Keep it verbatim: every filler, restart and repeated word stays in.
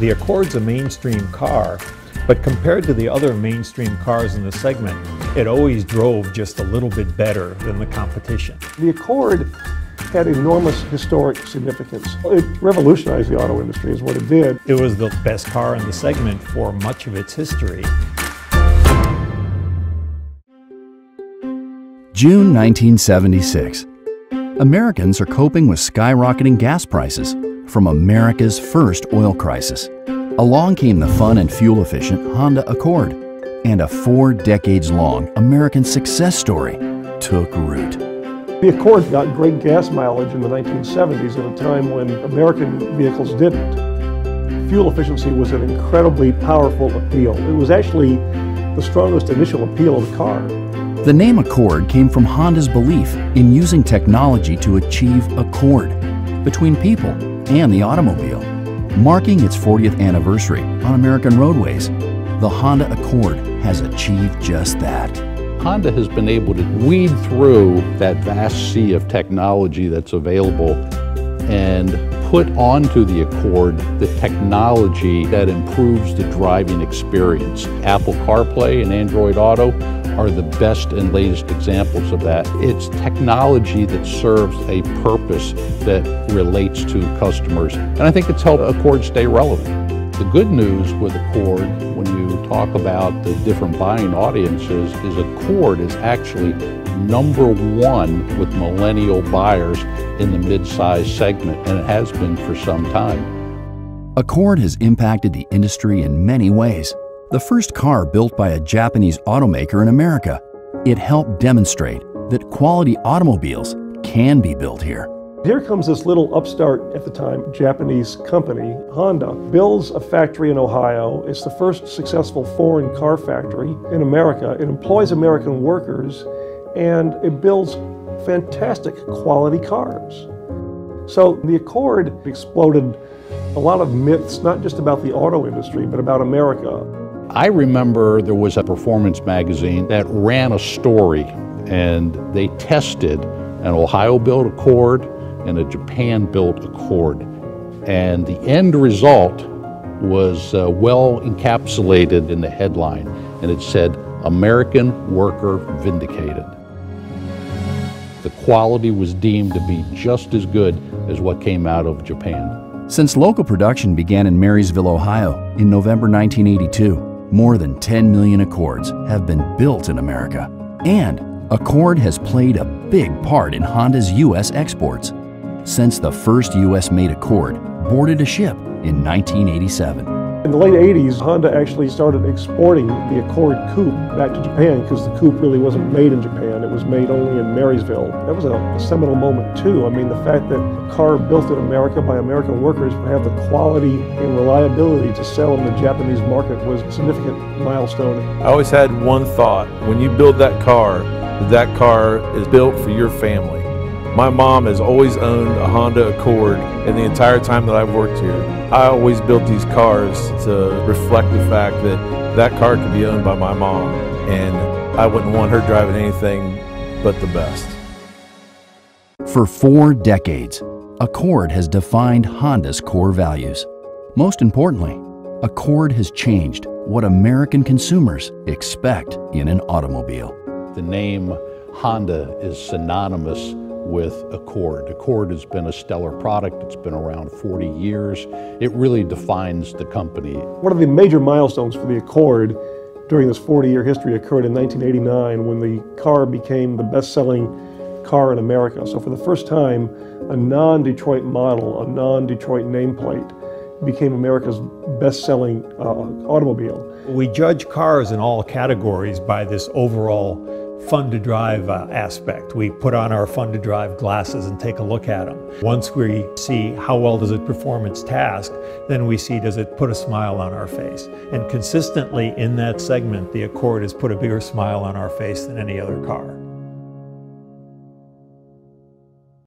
The Accord's a mainstream car, but compared to the other mainstream cars in the segment, it always drove just a little bit better than the competition. The Accord had enormous historic significance. It revolutionized the auto industry is what it did. It was the best car in the segment for much of its history. June nineteen seventy-six. Americans are coping with skyrocketing gas prices from America's first oil crisis. Along came the fun and fuel-efficient Honda Accord, and a four decades-long American success story took root. The Accord got great gas mileage in the nineteen seventies at a time when American vehicles didn't. Fuel efficiency was an incredibly powerful appeal. It was actually the strongest initial appeal of the car. The name Accord came from Honda's belief in using technology to achieve accord between people and the automobile. Marking its fortieth anniversary on American roadways, the Honda Accord has achieved just that. Honda has been able to weed through that vast sea of technology that's available and put onto the Accord the technology that improves the driving experience. Apple CarPlay and Android Auto are the best and latest examples of that. It's technology that serves a purpose that relates to customers, and I think it's helped Accord stay relevant. The good news with Accord, when you talk about the different buying audiences, is Accord is actually number one with millennial buyers in the mid-size segment, and it has been for some time. Accord has impacted the industry in many ways. The first car built by a Japanese automaker in America, it helped demonstrate that quality automobiles can be built here. Here comes this little upstart at the time, Japanese company, Honda, builds a factory in Ohio. It's the first successful foreign car factory in America. It employs American workers, and it builds fantastic quality cars. So the Accord exploded a lot of myths, not just about the auto industry, but about America. I remember there was a performance magazine that ran a story, and they tested an Ohio-built Accord and a Japan-built Accord. And the end result was uh, well encapsulated in the headline, and it said, "American worker vindicated." The quality was deemed to be just as good as what came out of Japan. Since local production began in Marysville, Ohio in November nineteen eighty-two, more than ten million Accords have been built in America. And Accord has played a big part in Honda's U S exports, since the first U S-made Accord boarded a ship in nineteen eighty-seven. In the late eighties, Honda actually started exporting the Accord Coupe back to Japan, because the Coupe really wasn't made in Japan. It was made only in Marysville. That was a, a seminal moment, too. I mean, the fact that a car built in America by American workers would have the quality and reliability to sell in the Japanese market was a significant milestone. I always had one thought. When you build that car, that car is built for your family. My mom has always owned a Honda Accord, and the entire time that I've worked here, I always built these cars to reflect the fact that that car could be owned by my mom, and I wouldn't want her driving anything but the best. For four decades, Accord has defined Honda's core values. Most importantly, Accord has changed what American consumers expect in an automobile. The name Honda is synonymous with Accord. Accord has been a stellar product. It's been around forty years. It really defines the company. One of the major milestones for the Accord during this forty-year history occurred in nineteen eighty-nine, when the car became the best-selling car in America. So for the first time, a non-Detroit model, a non-Detroit nameplate, became America's best-selling uh, automobile. We judge cars in all categories by this overall fun-to-drive uh, aspect. We put on our fun-to-drive glasses and take a look at them. Once we see how well does it perform its task, then we see does it put a smile on our face. And consistently in that segment, the Accord has put a bigger smile on our face than any other car.